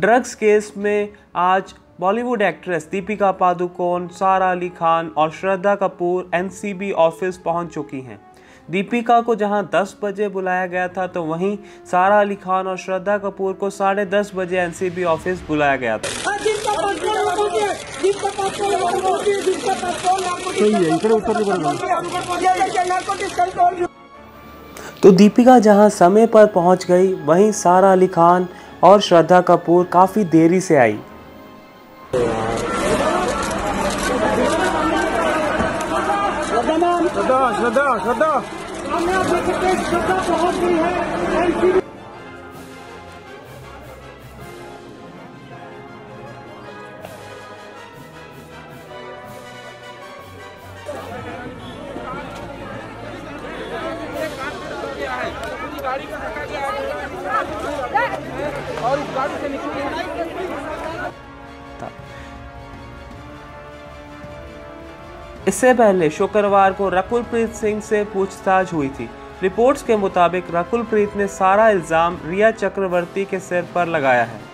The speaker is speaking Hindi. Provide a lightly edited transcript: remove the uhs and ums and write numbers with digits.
ड्रग्स केस में आज बॉलीवुड एक्ट्रेस दीपिका पादुकोण, सारा अली खान और श्रद्धा कपूर एनसीबी ऑफिस पहुंच चुकी हैं। दीपिका को जहां 10 बजे बुलाया गया था, तो वहीं सारा अली खान और श्रद्धा कपूर को 10:30 बजे एनसीबी ऑफिस बुलाया गया था। तो दीपिका जहां समय पर पहुंच गई, वहीं सारा अली खान और श्रद्धा कपूर काफ़ी देरी से आई। इससे पहले शुक्रवार को राकुल प्रीत सिंह से पूछताछ हुई थी। रिपोर्ट्स के मुताबिक राकुल प्रीत ने सारा इल्ज़ाम रिया चक्रवर्ती के सिर पर लगाया है।